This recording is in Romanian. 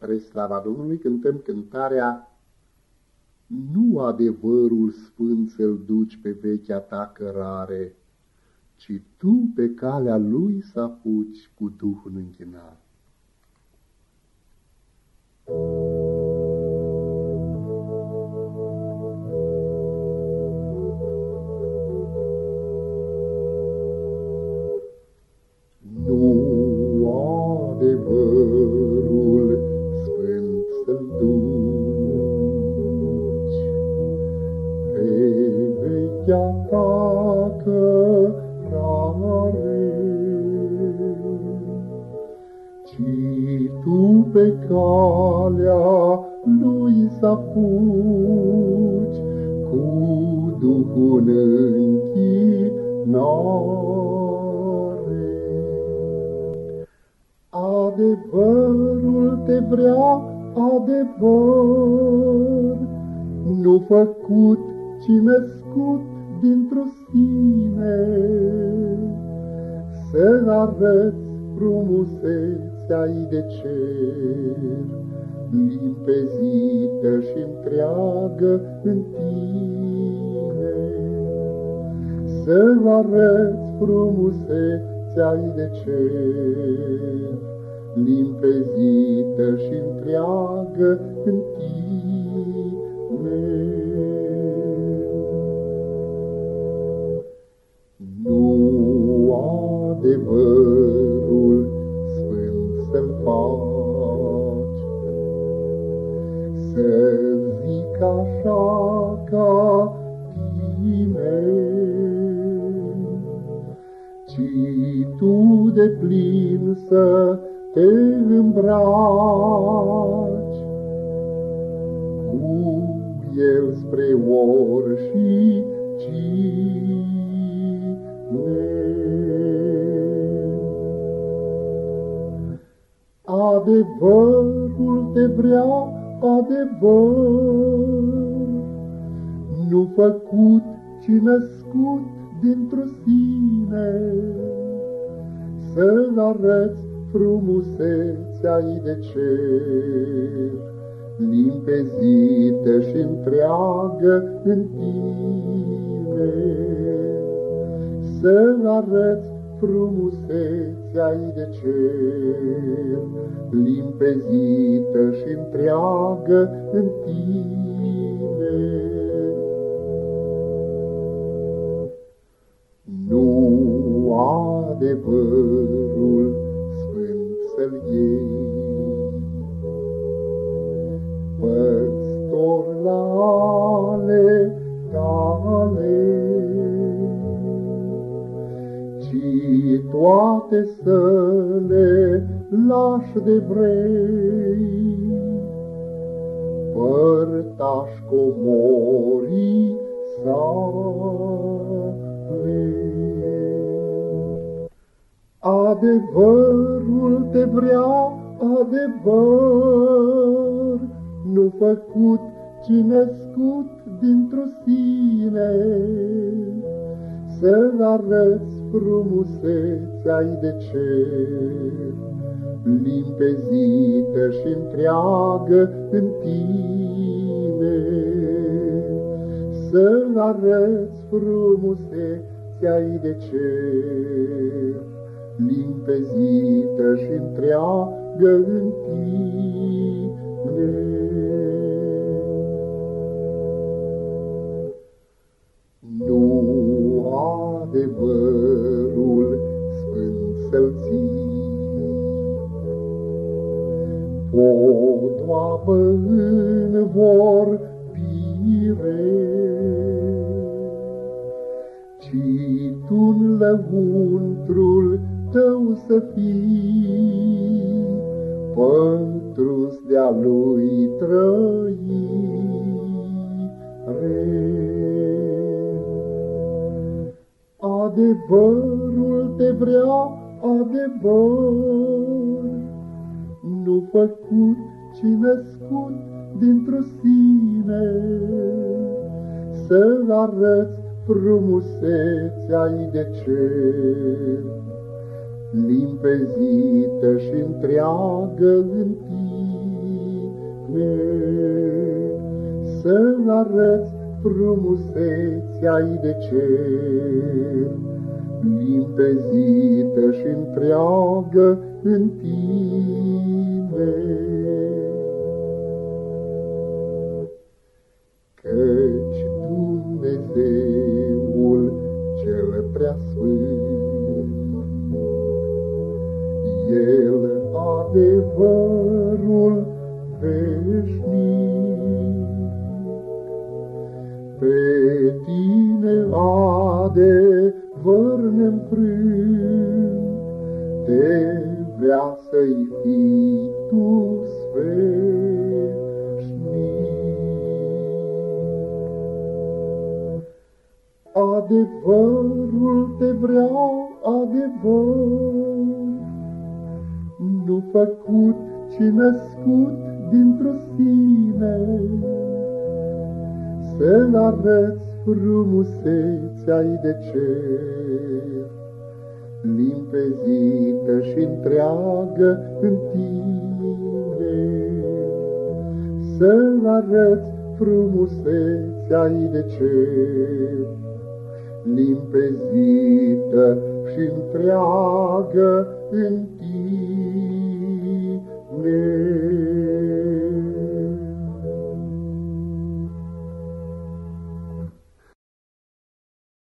Spre slava Domnului cântăm cântarea Nu adevărul sfânt să-l duci pe vechea ta cărare, ci tu pe calea lui să apuci cu duhul închinat. Adevărul sfânt să-l duci pe vechea ta cărare, ci tu pe calea lui să apuci cu duhul închinat. Adevărul te vrea, adevăr, nu făcut, ci născut dintr-o sine, să arăți frumusețea-i de cer, limpezită și întreagă în tine, să arăți frumusețea-i de cer, limpezită și întreagă în tine. Nu adevărul sfânt să-l faci, să zic așa ca tine, ci tu de plin să te îmbraci cu el spre ori și cine. Adevărul te vrea, adevăr, nu făcut, ci născut dintr-o sine, să-l arăți frumusețea-i de cer, limpezită și întreagă în tine, să arăți frumusețea-i de cer, limpezită și întreagă în tine. Nu adevărul să-l iei, păstor la ale tale, ci toate să le lași de vrei, părtași comorii sale. Adevărul te vrea, adevăr, nu făcut, ci născut dintr-o sine, să arăți frumusețea-i de cer, limpezită și întreagă în tine, să arăți frumusețea-i de cer, limpezită și întreagă în tine. Nu adevărul sfânt să-l ții, podoabă în vorbire, ci tu-n lăuntrul tău să fii, pătruns de-a lui trăire. Adevărul te vrea, adevăr, nu făcut, ci născut dintr-o sine, să arăți frumusețea-i de cer, limpezită și întreagă în tine, să-mi arăți frumusețea de cer, limpezită și întreagă în tine. Căci Dumnezeul cel preasfânt, El adevărul veșnic, pe tine adevăr ne-nfrânt, te vrea să-i fii tu sfârșnic. Adevărul te vrea adevăr, nu făcut, ci născut dintr-o sine, să-mi arăți frumusețea-i de cer, limpezită și întreagă în tine, să-mi arăți frumusețea-i de cer, limpezită și întreagă în tine.